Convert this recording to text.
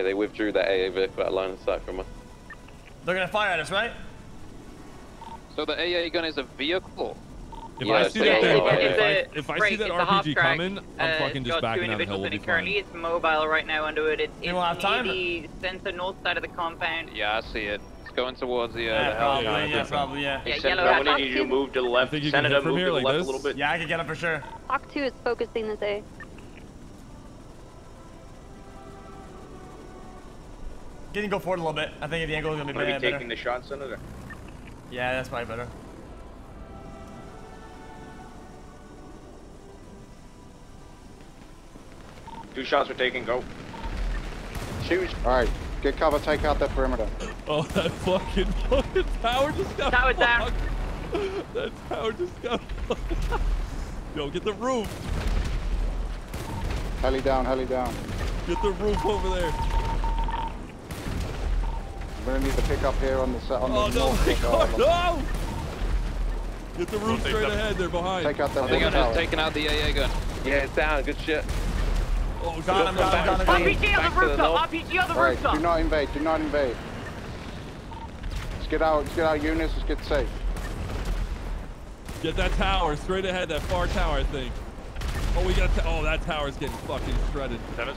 Yeah, they withdrew that AAV without line of sight from us. They're gonna fire at us, right? So the AA gun is a vehicle? If I see that RPG coming, I'm fucking just backing out of hell. We'll be fine. It's mobile right now under it. It's in the center north side of the compound. Yeah, I see it. It's going towards the probably, yeah. Hey, Senator, I'm gonna need you to move to the left. Senator, move to the left a little bit. Yeah, I can get up for sure. Hawk 2 is focusing this A. Getting go forward a little bit. I think the angle is gonna be better. Maybe taking the shot, Senator. Yeah, that's probably better. Two shots are taken, go. Shoot. Alright, get cover, take out that perimeter. Oh, that fucking tower just got fucked. Down. That tower just got fucked. Yo, get the roof. Heli down, heli down. Get the roof over there. We're gonna need to pick up here on the set. Oh the no, no! Get the roof straight ahead, they're behind. Take out that one tower. Taking out the AA gun. Yeah, it's down, good shit. Oh, got him. RPG on the rooftop, RPG on the rooftop. Do not invade, do not invade. Let's get out units, let's get safe. Get that tower, straight ahead, that far tower, I think. Oh, we got, that tower's getting fucking shredded.